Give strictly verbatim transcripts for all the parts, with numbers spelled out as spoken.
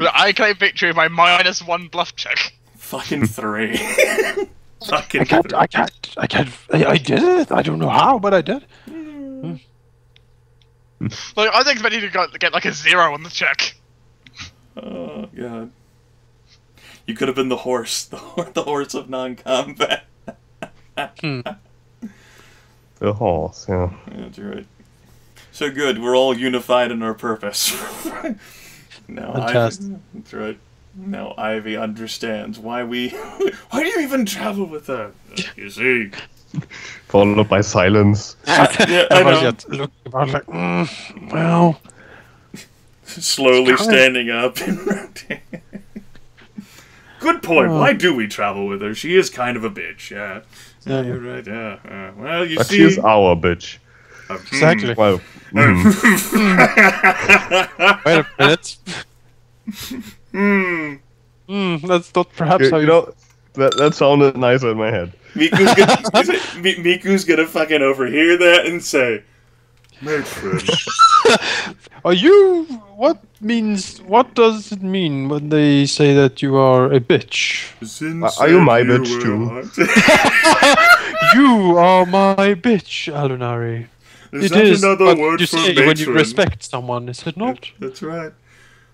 I claim victory by minus one bluff check. Fucking three. Fucking I can't, three. I can't. I can't. I, I did it. I don't know how, but I did. Mm. Like, I was expecting to get like a zero on the check. Oh god. You could have been the horse, the, the horse of non-combat. Hmm. The horse, yeah. Yeah, that's right. So good, we're all unified in our purpose. Now Ivy, that's right. Now Ivy understands why we. Why do you even travel with her? You see. Followed by silence. Yeah, I know. Look about like, mm, well. Slowly standing up and rotating. Good point. Oh. Why do we travel with her? She is kind of a bitch. Yeah. Yeah, you're right. Yeah. Uh, well, you but see, she's our bitch. Exactly. Well, mm. Wait a minute. Hmm. Mm, that's not perhaps you, how you, you know. That that sounded nicer in my head. Miku's gonna, it, Miku's gonna fucking overhear that and say, matron. Are you? What means? What does it mean when they say that you are a bitch? Are you my you bitch too? You are my bitch, Alauneari. Is it that is another what word you for say matron? When you respect someone, is it not? It, that's right.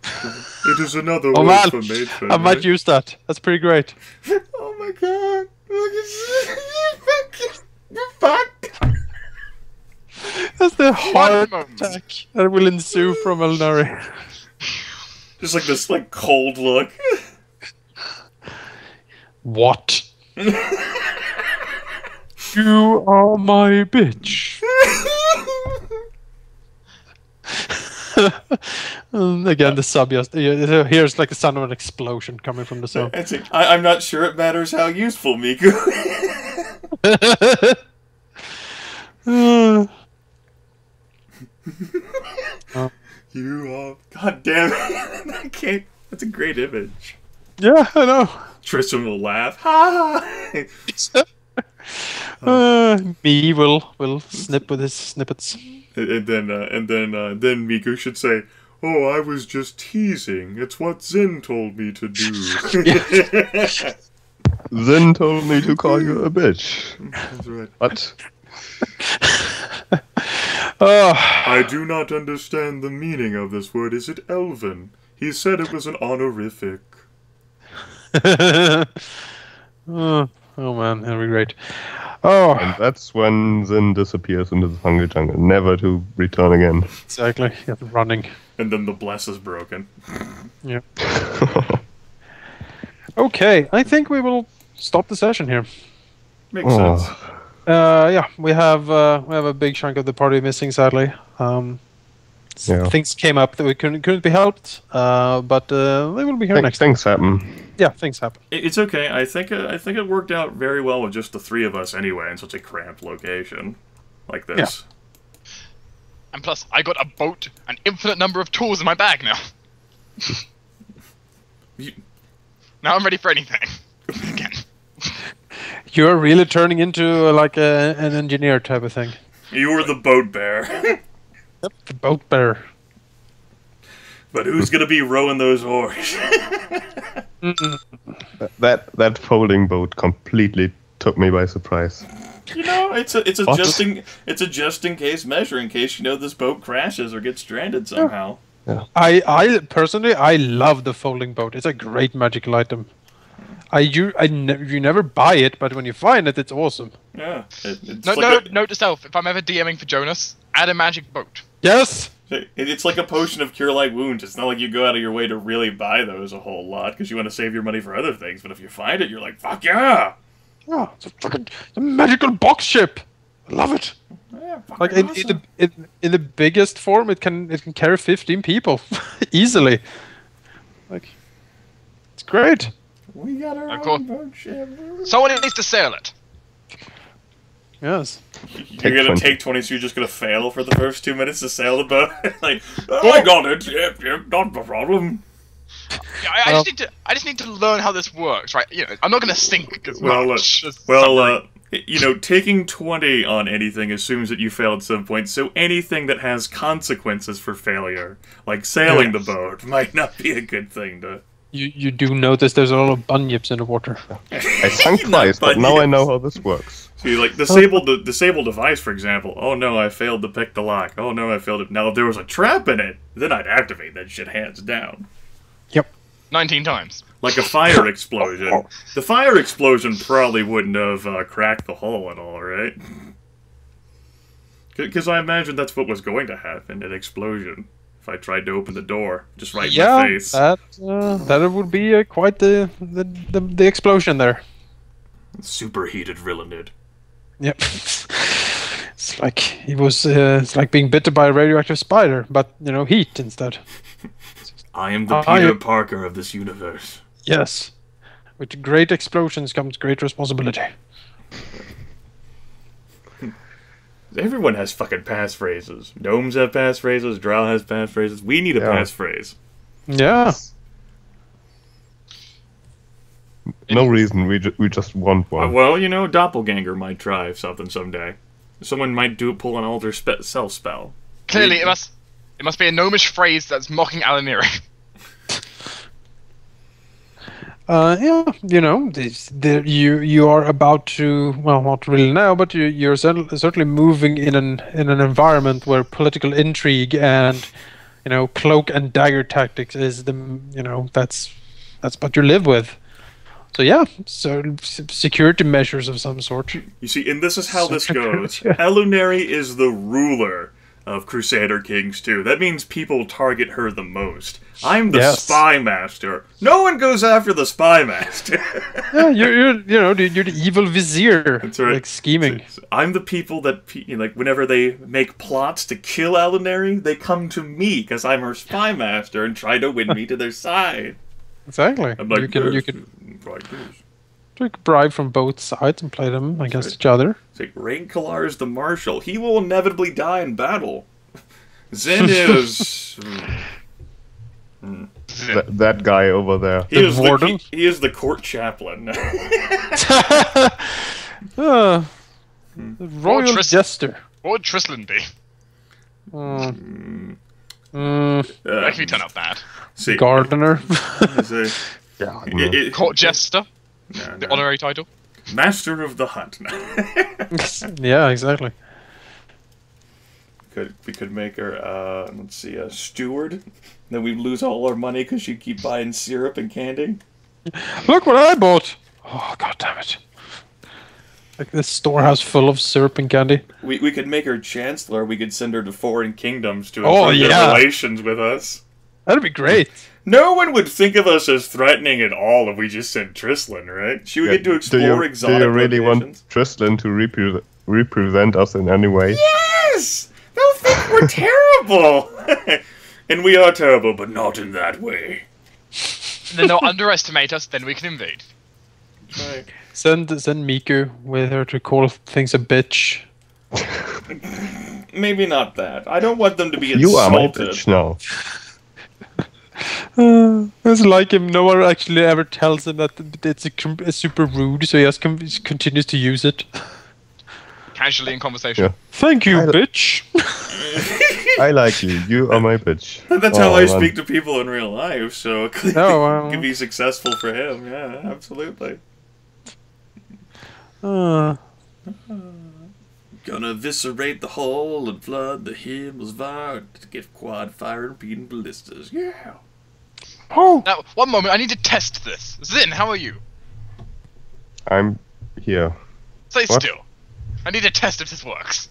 It is another oh, word man. For matron. I might right? use that. That's pretty great. Oh my god! Fuck! That's the heart attack that will ensue from Elnari. Just like this, like, cold look. What? You are my bitch. And again, the sub, here's like the sound of an explosion coming from the sub. I, I'm not sure it matters how useful, Miku. uh. Oh. You are. God damn it! I can't. That's a great image. Yeah, I know. T'risslyn will laugh. Ha! uh, uh, me will will snip with his snippets. And then uh, and then uh, then Miku should say, "Oh, I was just teasing. It's what Zen told me to do." Zen told me to call you a bitch. That's right. What? Oh. I do not understand the meaning of this word. Is it Elven? He said it was an honorific. oh, oh man, that'd be great. Oh, and that's when Zin disappears into the fungal jungle, never to return again. Exactly, yeah, running. And then the bless is broken. Yeah. Okay, I think we will stop the session here. Makes oh. sense. Uh, yeah, we have uh, we have a big chunk of the party missing, sadly. Um, yeah. Things came up that we couldn't couldn't be helped, uh, but uh, they will be here Th next. Things time. happen. Yeah, things happen. It's okay. I think uh, I think it worked out very well with just the three of us anyway in such a cramped location like this. Yeah. And plus, I got a boat, an infinite number of tools in my bag now. you... Now I'm ready for anything. Again. You're really turning into uh, like a, an engineer type of thing. You were the boat bear. Yep, the boat bear. But who's gonna be rowing those oars? that that folding boat completely took me by surprise. You know, it's a, it's a adjusting it's a just in case measure in case you know this boat crashes or gets stranded somehow. Yeah. Yeah. I I personally I love the folding boat. It's a great magical item. I you I ne you never buy it, but when you find it, it's awesome. Yeah. It, it's no, like no, a... note to self: if I'm ever DMing for Jonas, add a magic boat. Yes. It, it's like a potion of cure light wounds. It's not like you go out of your way to really buy those a whole lot because you want to save your money for other things. But if you find it, you're like, fuck yeah! Yeah, it's a fucking it's a magical box ship. I love it. Yeah, like in, awesome. in, the, in, in the biggest form, it can it can carry fifteen people easily. Like, it's great. We got our own boat ship. Someone needs to sail it. Yes. You're going to take twenty, so you're just going to fail for the first two minutes to sail the boat? Like, oh, I got it. Yep, yep, not the problem. I, I, well, just need to, I just need to learn how this works, right? You know, I'm not going to sink as well, much. Uh, well, uh, You know, taking twenty on anything assumes that you failed at some point, so anything that has consequences for failure, like sailing yes. the boat, might not be a good thing to... You, you do notice there's a lot of bunyips in the water. I sunk twice, but now I know how this works. So you like, disable the disable device, for example. Oh no, I failed to pick the lock. Oh no, I failed it. Now, if there was a trap in it, then I'd activate that shit hands down. Yep. nineteen times. Like a fire explosion. The fire explosion probably wouldn't have uh, cracked the hull at all, right? Because I imagine that's what was going to happen, an explosion. If I tried to open the door, just right yeah, in my face. Yeah, that, uh, that would be uh, quite the the, the the explosion there. Superheated Rillanid. Yep. It's like it was. Uh, it's like being bitten by a radioactive spider, but you know, heat instead. I am the uh, Peter I... Parker of this universe. Yes. With great explosions comes great responsibility. Everyone has fucking passphrases. Gnomes have passphrases. Drow has passphrases. We need a yeah. passphrase. Yeah. No reason. We, ju we just want one. Uh, well, you know, Doppelganger might try something someday. Someone might do pull an alter spe self spell. Clearly, we it must it must be a gnomish phrase that's mocking Alauneari. Uh, yeah, you know, this, the, you you are about to, well, not really now, but you, you're certainly moving in an in an environment where political intrigue and, you know, cloak and dagger tactics is the, you know, that's that's what you live with. So yeah, so security measures of some sort. You see, and this is how this goes. Alauneari is the ruler of Crusader Kings too. That means people target her the most. I'm the yes. spy master. No one goes after the spy master. Yeah, you're, you're, you know, you're the evil vizier. That's right. Like scheming. So, so I'm the people that, you know, like, whenever they make plots to kill Alauneari, they come to me because I'm her spy master and try to win me to their side. Exactly. I'm like, you can, you can take bribe from both sides and play them That's against right. each other. It's like Rainkalar is the marshal. He will inevitably die in battle. Zen is. Mm. Th that guy over there. He the is warden? The, he, he is the court chaplain. uh, hmm. The royal or jester. What would T'risslyn be? Uh, mm. Mm. Uh, actually, turn out bad. See, gardener. see. Yeah, it, it, court jester. No, no. The honorary title. Master of the hunt. Yeah, exactly. Could, we could make her, uh, let's see, a steward. Then we lose all our money because she'd keep buying syrup and candy. Look what I bought! Oh, god damn it. Like this storehouse full of syrup and candy. We we could make her chancellor. We could send her to foreign kingdoms to improve oh, yeah. relations with us. That'd be great. No one would think of us as threatening at all if we just sent T'risslyn, right? She would yeah, get to explore do you, exotic Do you really locations. Want T'risslyn to repre represent us in any way? Yes! They'll think we're terrible! And we are terrible, but not in that way. And then they'll underestimate us, then we can invade. Right. Send, send Miku with her to call things a bitch. Maybe not that. I don't want them to be insulted. You are my bitch now. Uh, it's like him. No one actually ever tells him that it's a, a super rude, so he has com continues to use it. Casually in conversation. Yeah. Thank you, I bitch. I like you. You are my bitch. That's oh, how I man. speak to people in real life, so it could, oh, well. could be successful for him. Yeah, absolutely. Uh, Gonna eviscerate the hull and flood the Himmel's Var to get quad fire and beating ballistas. Yeah. Oh. Now, one moment. I need to test this. Zin, how are you? I'm here. Stay what? still. I need to test if this works.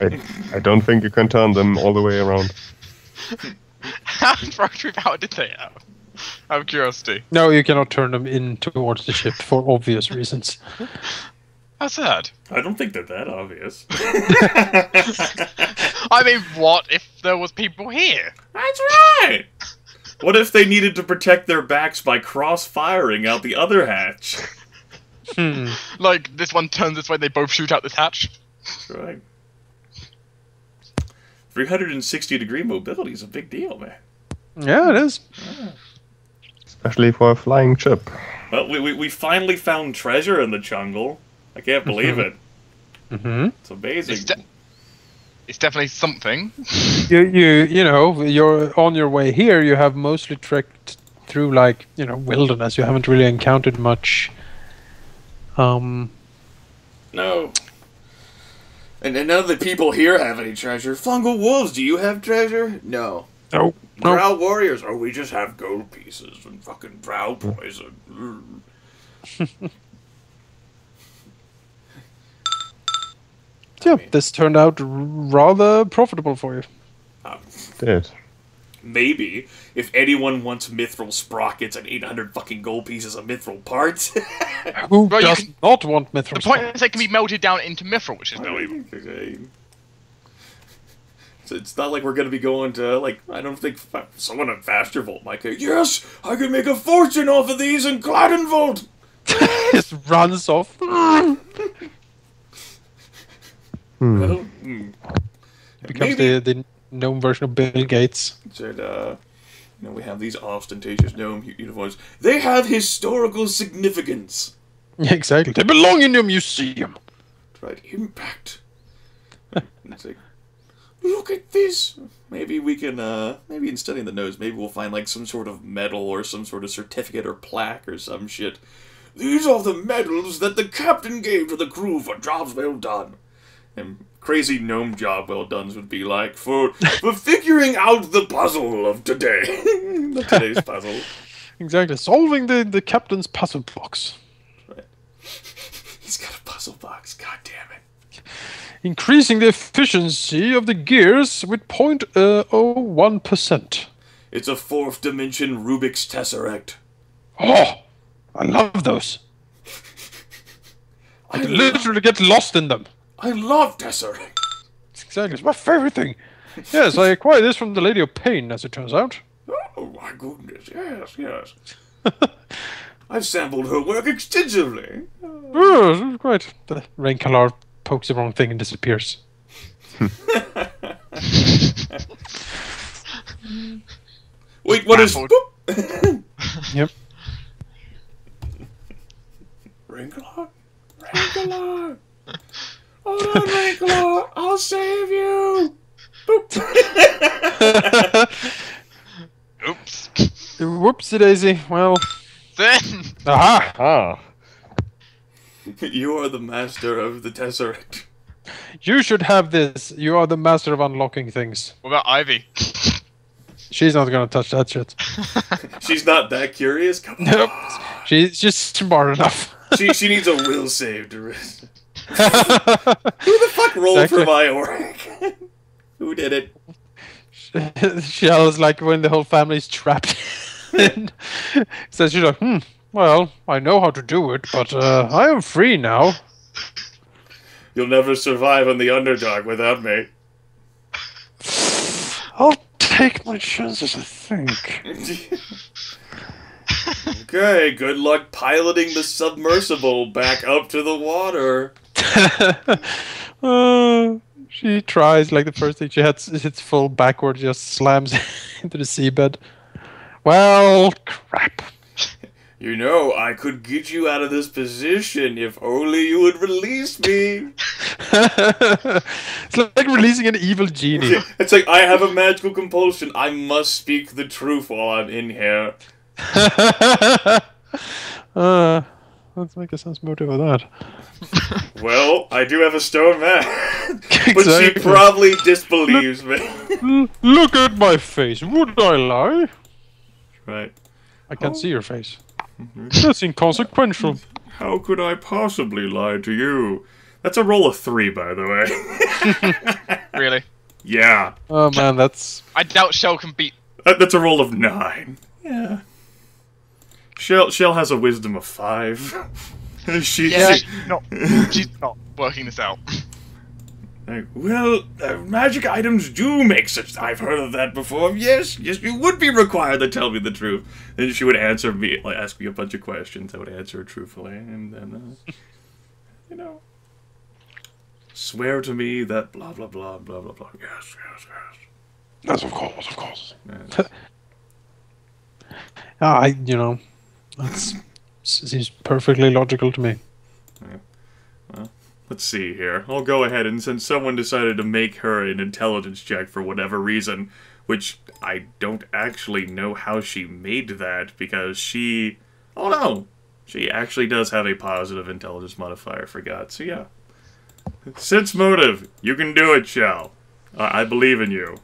I, I don't think you can turn them all the way around. How rotary power did they have? Out of curiosity. No, you cannot turn them in towards the ship for obvious reasons. How sad. I don't think they're that obvious. I mean, what if there was people here? That's right! What if they needed to protect their backs by cross-firing out the other hatch? Hmm. Like, this one turns this way, they both shoot out this hatch. That's right. three hundred sixty degree mobility is a big deal, man. Yeah, it is. Yeah. Especially for a flying ship. Well, we, we, we finally found treasure in the jungle. I can't believe mm-hmm. it. Mm-hmm. It's amazing. It's, de it's definitely something. you you you know you're on your way here. You have mostly trekked through like you know wilderness. You haven't really encountered much. Um. No. And none of the people here have any treasure. Fungal wolves, do you have treasure? No. Nope. Drow nope. warriors, or we just have gold pieces and fucking drow poison. Mm. Yeah, I mean, this turned out rather profitable for you. Um, Did. Maybe. If anyone wants mithril sprockets and eight hundred fucking gold pieces of mithril parts. Who well, does can, not want mithril The sprockets? Point is they can be melted down into mithril, which is no evil. Okay. So it's not like we're going to be going to, like, I don't think someone on Fastervolt might go, yes, I can make a fortune off of these in Cladenvolt! Just runs off. Hmm. Well, mm. Becomes maybe, the, the gnome version of Bill Gates. Said, uh, you know, we have these ostentatious gnome uniforms. They have historical significance. Yeah, exactly. They belong in your museum. Right, impact. It's like, look at this. Maybe we can, uh, maybe in studying the nose, maybe we'll find like some sort of medal or some sort of certificate or plaque or some shit. These are the medals that the captain gave to the crew for jobs well done. And crazy gnome job well done would be like for for figuring out the puzzle of today. Today's puzzle. Exactly. Solving the, the captain's puzzle box. Right. He's got a puzzle box, god damn it. Increasing the efficiency of the gears with zero point zero one percent. It's a fourth dimension Rubik's Tesseract. Oh, I love those. I, I literally get lost in them. I love Tesseract. Exactly, it's my favorite thing. Yes, I acquired this from the Lady of Pain, as it turns out. Oh my goodness, yes, yes. I've sampled her work extensively. Oh, great. The Rainkalar pokes the wrong thing and disappears. Wait, what is... Yep. Rainkalar? Rainkalar! Hold on, Rainkalar! I'll save you! Boop! Oops. Whoopsie daisy. Well. Then! Aha! Oh. You are the master of the Tesseract. You should have this. You are the master of unlocking things. What about Ivy? She's not gonna touch that shit. She's not that curious? Come on. Nope. She's just smart enough. she, she needs a will save to risk. Who the fuck rolled exactly. for my orc? Who did it? Chell is like when the whole family is trapped. And so she's like, hmm, well, I know how to do it, but uh, I am free now. You'll never survive on the underdog without me. I'll take my chances, I think. Okay, good luck piloting the submersible back up to the water. uh, she tries, like the first thing she hits, hits full backwards, just slams into the seabed. Well, crap. You know, I could get you out of this position if only you would release me. It's like releasing an evil genie. It's like, I have a magical compulsion. I must speak the truth while I'm in here. uh, let's make a sense motive of that. Well, I do have a stone man, exactly. But she probably disbelieves look, me. Look at my face. Would I lie? Right. I can't oh. see your face. Mm-hmm. That's inconsequential. How could I possibly lie to you? That's a roll of three, by the way. Really? Yeah. Oh man, that's. I doubt Shell can beat. Uh, that's a roll of nine. Yeah. Shell, Shell has a wisdom of five. she's, yeah, she's not, she's not working this out. Well, uh, magic items do make such... I've heard of that before. Yes, yes, you would be required to tell me the truth. And she would answer me, like, ask me a bunch of questions. I would answer her truthfully, and then, uh, you know, swear to me that blah, blah, blah, blah, blah, blah. Yes, yes, yes. Yes, of course, of course. Yes. Ah, I, you know, that seems perfectly logical to me. Yeah. Let's see here. I'll go ahead, and since someone decided to make her an intelligence check for whatever reason, which I don't actually know how she made that, because she... Oh no! She actually does have a positive intelligence modifier, I forgot. So yeah. Sense motive! You can do it, Chell. Uh, I believe in you.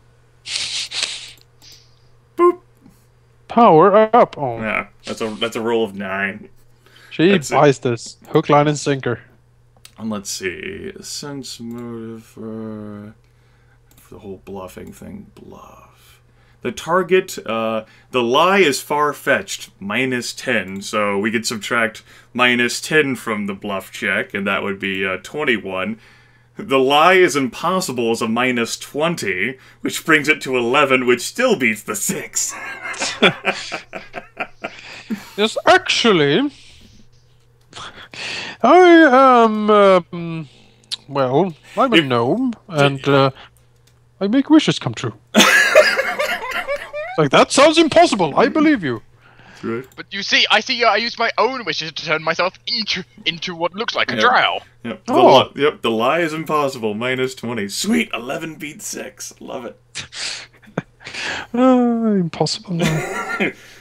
Boop! Power up! Oh. Yeah, that's a, that's a roll of nine. She that's buys it. This. Hook, line, and sinker. And let's see. Sense motive for... The whole bluffing thing. Bluff. The target, uh, the lie is far-fetched, minus ten, so we could subtract minus ten from the bluff check, and that would be uh, twenty-one. The lie is impossible is a minus twenty, which brings it to eleven, which still beats the six. Yes, actually, I am, um, well, I'm a gnome, and, uh, I make wishes come true. Like, that sounds impossible. I believe you. That's right. But you see, I see. Uh, I use my own wishes to turn myself into into what looks like yep. a drow. Yep. Oh. The, yep. The lie is impossible. Minus twenty. Sweet. Eleven beats six. Love it. uh, impossible.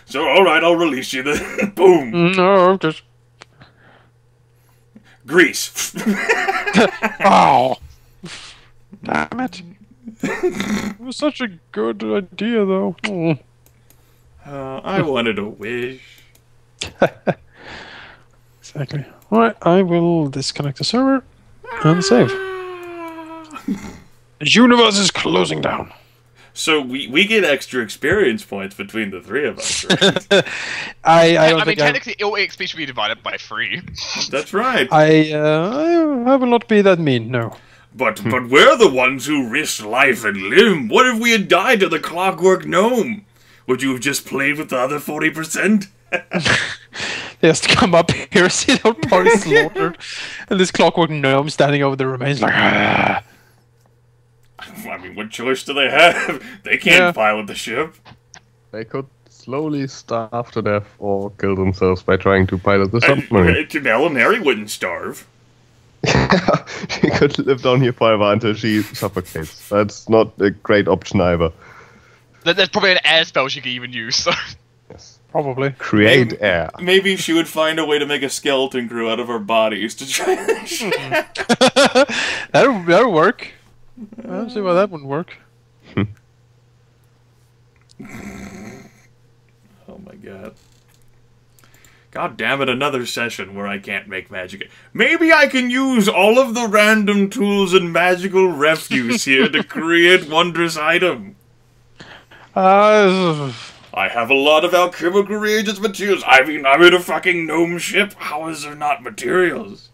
So all right, I'll release you then. Boom. No, I'm just Grease. Ow. Damn it. It was such a good idea, though. Mm. Uh, I wanted a wish. Exactly. Alright, I will disconnect the server and save. The universe is closing down. So we, we get extra experience points between the three of us, right? I, I, don't I think mean, technically, I... X P should be divided by three. That's right. I, uh, I will not be that mean, no. But but we're the ones who risked life and limb. What if we had died to the clockwork gnome? Would you have just played with the other forty percent? They has to come up here, see the party slaughtered. And this clockwork gnome standing over the remains like... Ah. I mean, what choice do they have? They can't yeah. pilot the ship. They could slowly starve to death or kill themselves by trying to pilot the submarine. Alaunari wouldn't starve. She could live down here forever until she suffocates. That's not a great option either. There's probably an air spell she could even use. So. Yes, probably. Create maybe, air. Maybe she would find a way to make a skeleton crew out of our bodies to try. that'll, that'll work. I don't see why that wouldn't work. Oh my god. God damn it, another session where I can't make magic. Maybe I can use all of the random tools and magical refuse here to create wondrous item. Uh, I have a lot of alchemical reagents, materials. I mean, I'm in a fucking gnome ship. How is there not materials?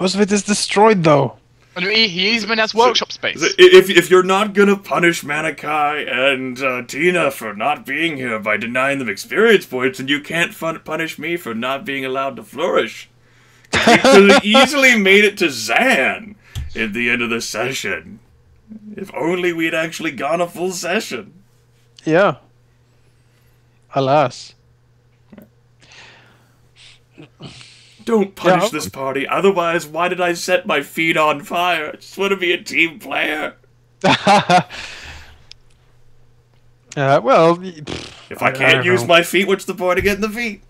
Most of it is destroyed, though. He even has workshop space. If, if you're not going to punish Manikai and uh, Tina for not being here by denying them experience points, then you can't fun punish me for not being allowed to flourish. You could have easily made it to Zan at the end of the session. If only we'd actually gone a full session. Yeah. Alas. Don't punish yeah. this party, otherwise why did I set my feet on fire? I just want to be a team player. uh, well... If I can't I use know. my feet, what's the point of getting the feet?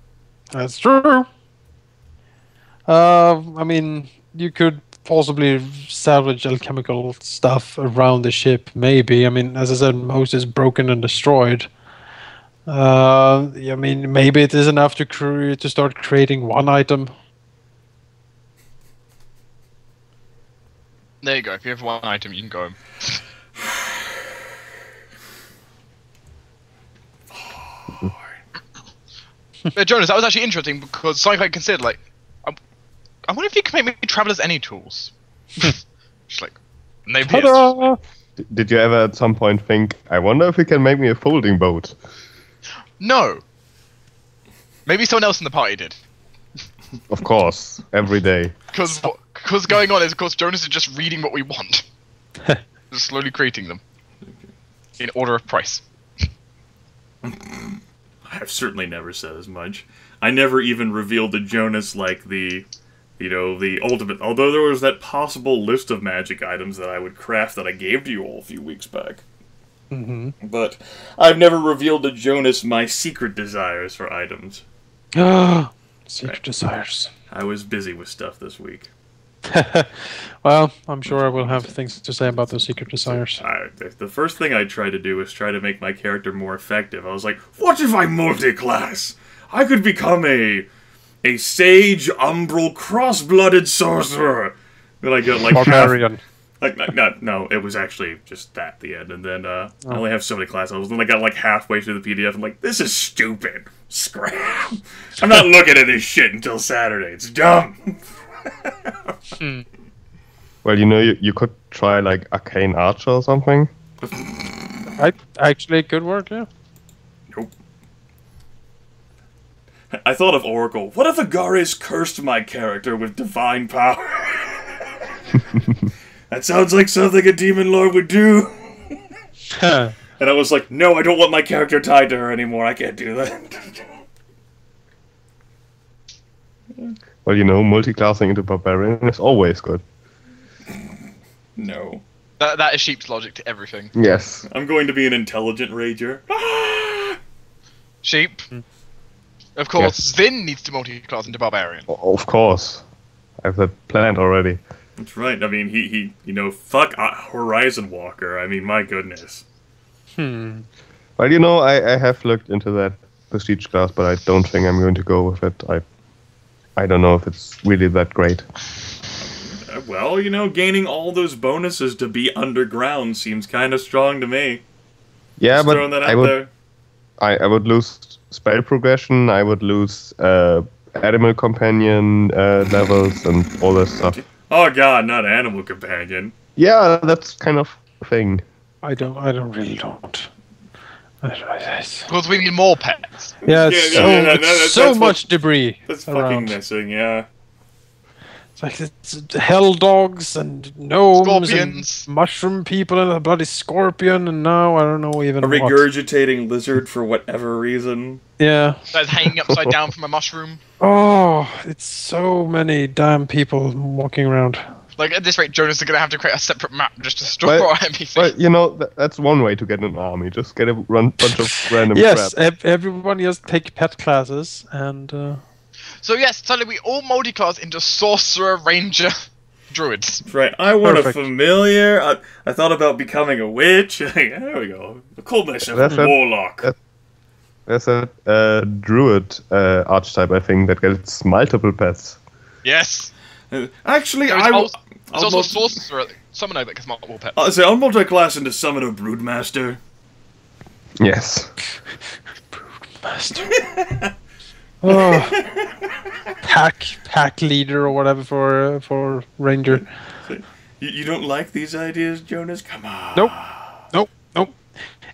That's true. Uh, I mean, you could possibly salvage alchemical stuff around the ship, maybe. I mean, as I said, most is broken and destroyed. Uh, I mean, maybe it is enough to, cre to start creating one item. There you go. If you have one item, you can go home. But Jonas, that was actually interesting because something I considered, like, I, I wonder if you can make me travelers any tools. Just like, no beers. Did you ever at some point think, I wonder if you can make me a folding boat? No. Maybe someone else in the party did. Of course, every day. Because what's going on is, of course, Jonas is just reading what we want. Just slowly creating them. In order of price. I've certainly never said as much. I never even revealed to Jonas, like, the you know, the ultimate... Although there was that possible list of magic items that I would craft that I gave to you all a few weeks back. Mm-hmm. But I've never revealed to Jonas my secret desires for items. Ah, secret right. desires. I was busy with stuff this week. Well, I'm sure I will have things to say about those secret desires. I, the first thing I tried to do was try to make my character more effective. I was like, what if I multi-class? I could become a... a sage, umbral, cross-blooded sorcerer. Then I got like half, like no, no, it was actually just that the end. And then uh, oh. I only have so many class levels. Then I got like halfway through the P D F. I'm like, this is stupid. Scrap. I'm not looking at this shit until Saturday. It's dumb. hmm. Well, you know, you you could try like arcane archer or something. I actually could work. Yeah. Nope. I thought of Oracle. What if Agares cursed my character with divine power? That sounds like something a demon lord would do. And I was like, no, I don't want my character tied to her anymore. I can't do that. Well, you know, multiclassing into barbarian is always good. No. That, that is sheep's logic to everything. Yes. I'm going to be an intelligent rager. Sheep. Mm. Of course, yes. Zin needs to multi-class into Barbarian. Oh, of course. I have that planned already. That's right. I mean, he, he you know, fuck Horizon Walker. I mean, my goodness. Hmm. Well, you know, I, I have looked into that Prestige class, but I don't think I'm going to go with it. I I don't know if it's really that great. Well, you know, gaining all those bonuses to be underground seems kind of strong to me. Yeah, Just but throwing that out I would, there. I, I would lose... spell progression, I would lose uh, animal companion uh, levels and all that stuff. Oh god, not animal companion. Yeah, that's kind of a thing. I don't, I don't really don't. Because we need more pets. Yeah, yeah, so, yeah, no, no, no, that's, so that's much what, debris That's around. fucking missing, yeah. It's like it's hell dogs and gnomes Scorpions. and mushroom people and a bloody scorpion and now I don't know even a regurgitating what. lizard for whatever reason. Yeah. That's hanging upside down from a mushroom. Oh, it's so many damn people walking around. Like at this rate, Jonas is going to have to create a separate map just to store but, everything. But you know, that, that's one way to get an army. Just get a run, bunch of random yes, crap. Yes, everyone just take pet classes and... Uh, So yes, suddenly we all multi-class into Sorcerer, Ranger, Druids. That's right. I want Perfect. a familiar. I, I thought about becoming a witch. There we go. I called myself that's a Warlock. A, that's a uh, Druid uh, archetype, I think, that gets multiple pets. Yes. Uh, actually, I... Al There's also Sorcerer, Summoner that gets multiple pets. I'll say, I'll multi-class into Summoner, Broodmaster. Yes. Broodmaster. Oh. pack, pack leader or whatever for uh, for Ranger. You, you don't like these ideas, Jonas? Come on. Nope, nope, nope.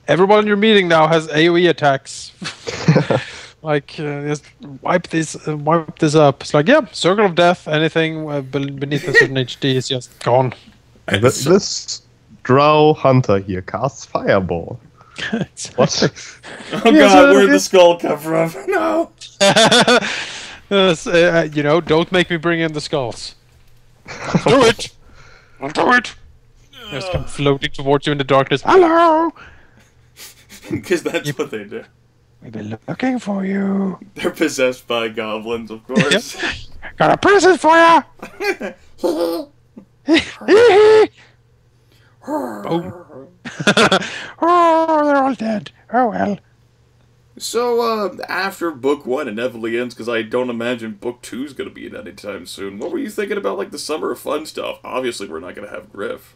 Everyone in your meeting now has A O E attacks. Like, uh, just wipe this, uh, wipe this up. It's like, yeah, Circle of Death. Anything uh, beneath a certain H D is just gone. This, this drow hunter here casts Fireball. What? Oh god, where'd the skull come from? No! uh, you know, don't make me bring in the skulls. I'll do it! I'll do it! They just come floating towards you in the darkness. Hello! Because that's you, what they do. We've been looking for you. They're possessed by goblins, of course. Yep. Got a present for you! Oh. Oh, they're all dead. Oh well. So, uh, after book one inevitably ends, because I don't imagine book two's gonna be in any time soon, what were you thinking about, like, the summer of fun stuff? Obviously, we're not gonna have Griff.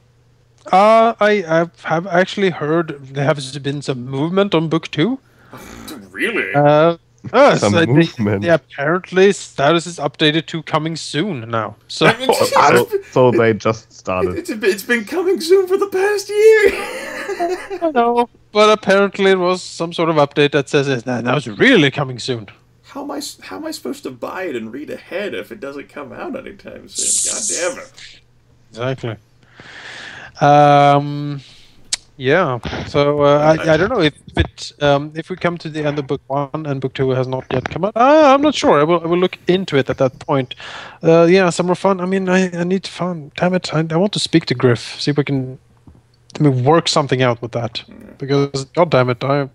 Uh, I, I have actually heard there has been some movement on book two. Really? Uh, uh some so movement. They, they apparently, status is updated to coming soon now. So, I mean, so, so they just started. It's, it's been coming soon for the past year. I know. But apparently it was some sort of update that says it now it's really coming soon. How am I how am I supposed to buy it and read ahead if it doesn't come out anytime soon? God damn it. Exactly. Um Yeah, so uh, I, I don't know if it, um, if we come to the end of book one and book two has not yet come out. Ah, I'm not sure. I will I will look into it at that point. Uh, yeah, some more fun. I mean, I, I need fun. Damn it, I, I want to speak to Griff. See if we can, I mean, work something out with that. Because God damn it, I.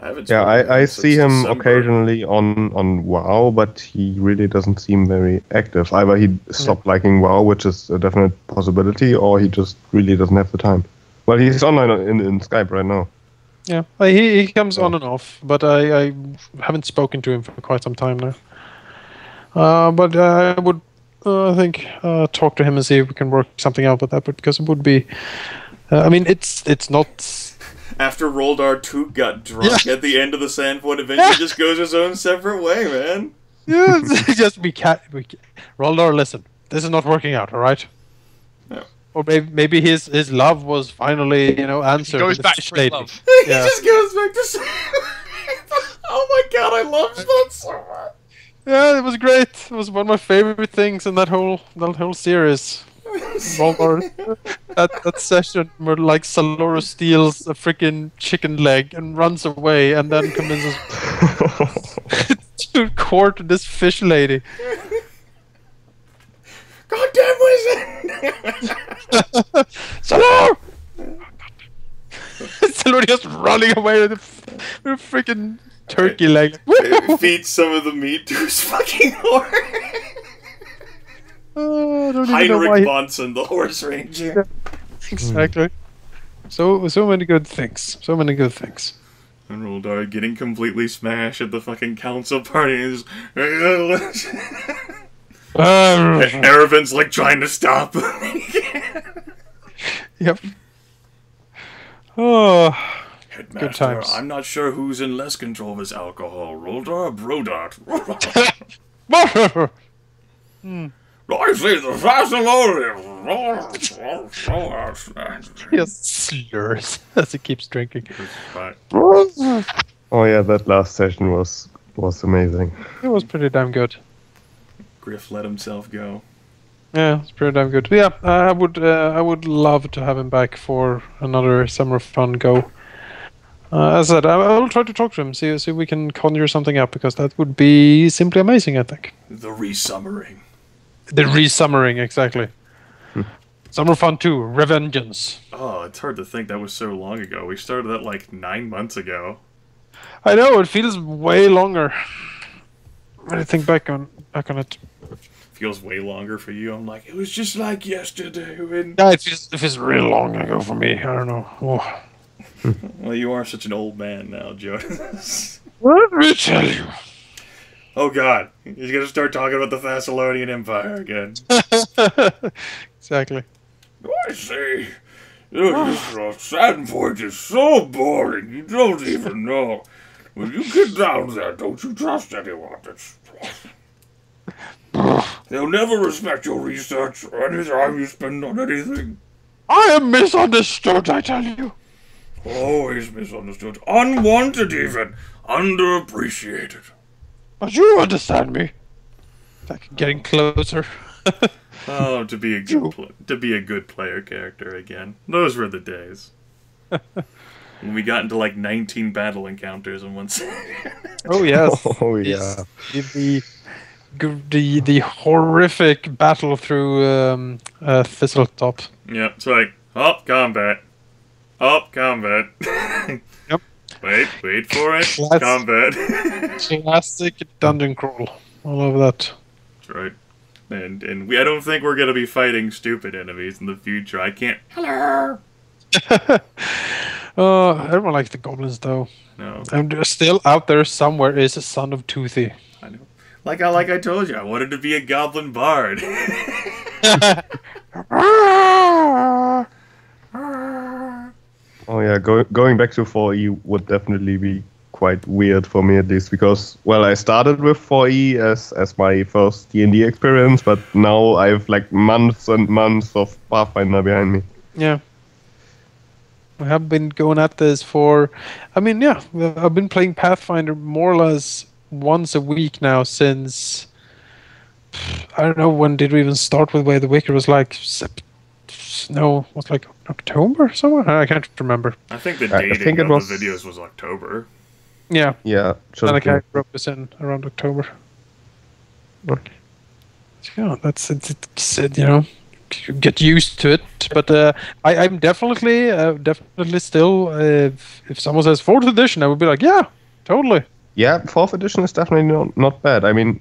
I yeah, I, I see him December. occasionally on on WoW, but he really doesn't seem very active. Either he stopped yeah. liking WoW, which is a definite possibility, or he just really doesn't have the time. Well, he's online in in Skype right now. Yeah, he he comes so. on and off, but I I haven't spoken to him for quite some time now. Uh, but I would uh, I think uh, talk to him and see if we can work something out with that. But because it would be, uh, I mean, it's it's not. After Roldar two got drunk yeah. at the end of the Sandpoint event, yeah. he just goes his own separate way, man. Yeah, it's just we can't, we can't. Roldar, listen, this is not working out, all right? No. Or maybe, maybe his his love was finally, you know, answered. He goes back to his love. He yeah. just goes back to. Oh my God, I love that so much. Yeah, it was great. It was one of my favorite things in that whole that whole series. At that session where like Salora steals a freaking chicken leg and runs away and then convinces to court this fish lady. God damn, what is it? Salora! Salora just running away with a freaking turkey leg. Feeds some of the meat to his fucking horse. Uh, Heinrich Monson, the horse ranger. Yeah, exactly. So so many good things. So many good things. And Roldar getting completely smashed at the fucking council parties. Aravin's like trying to stop. Yep. Oh, Headmaster, good times. I'm not sure who's in less control of his alcohol, Roldar or Brodart. Hmm. I see the Thessalonian. He just slurs as he keeps drinking. Oh yeah, that last session was was amazing. It was pretty damn good. Griff let himself go. Yeah, it's pretty damn good. Yeah, I would uh, I would love to have him back for another summer fun go. Uh, as I said, I will try to talk to him, see see if we can conjure something up, because that would be simply amazing, I think. The resummering. The re-summering, exactly. Hmm. Summer Fun two, Revengeance. Oh, it's hard to think that was so long ago. We started that like nine months ago. I know, it feels way longer. When I think back on back on it. It feels way longer for you. I'm like, it was just like yesterday. When... Yeah, it feels, it feels real long ago for me. I don't know. Oh. Well, you are such an old man now, Jonas. Let me tell you. Oh God, he's gonna start talking about the Thessalonian Empire again. Exactly. I see. Sandpoint is so boring, you don't even know. When you get down there, don't you trust anyone. They'll never respect your research or any time you spend on anything. I am misunderstood, I tell you. Always misunderstood. Unwanted even. Underappreciated. But you understand me. Like getting closer. Oh, to be a good pl to be a good player character again. Those were the days. When we got into like nineteen battle encounters in one session. Oh yes. Oh yeah. The the the horrific battle through um, uh, Thistletop. Yeah. So like up combat, up combat. Wait, wait for it. Classic, combat. Classic dungeon crawl. All over that. That's right. And and we I don't think we're gonna be fighting stupid enemies in the future. I can't. Hello. Oh, uh, everyone likes the goblins though. No. And still out there somewhere is a son of Toothy. I know. Like I like I told you, I wanted to be a goblin bard. Oh yeah, go, going back to four E would definitely be quite weird for me at least, because, well, I started with four E as, as my first D and D experience, but now I have like months and months of Pathfinder behind me. Yeah. I have been going at this for, I mean, yeah, I've been playing Pathfinder more or less once a week now since, I don't know, when did we even start with Way of the Wicker? It was like September. snow was like October somewhere? I can't remember. I think the dating I think it of was... the videos was October. Yeah. Yeah. So I think I wrote this in around October. But, yeah, that's it, it's, it, you know, you get used to it. But uh, I, I'm definitely, uh, definitely still, uh, if, if someone says fourth edition, I would be like, yeah, totally. Yeah, fourth edition is definitely no, not bad. I mean,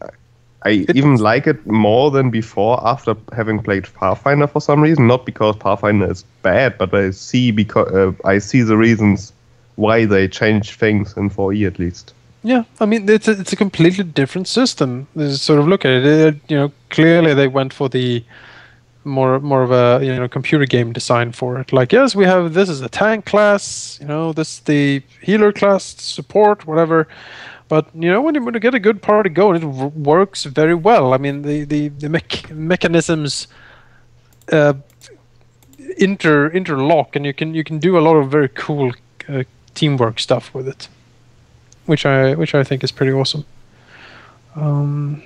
I it, even like it more than before after having played Pathfinder for some reason. Not because Pathfinder is bad, but I see because uh, I see the reasons why they changed things in four E at least. Yeah, I mean, it's a, it's a completely different system. Sort of look at it, it, you know, clearly they went for the more more of a, you know, computer game design for it. Like, yes, we have, this is a tank class, you know, this is the healer class, support, whatever. But, you know, when you, when you get a good party going, it works very well. I mean, the, the, the me mechanisms uh, inter interlock, and you can you can do a lot of very cool uh, teamwork stuff with it. Which I which I think is pretty awesome. Um,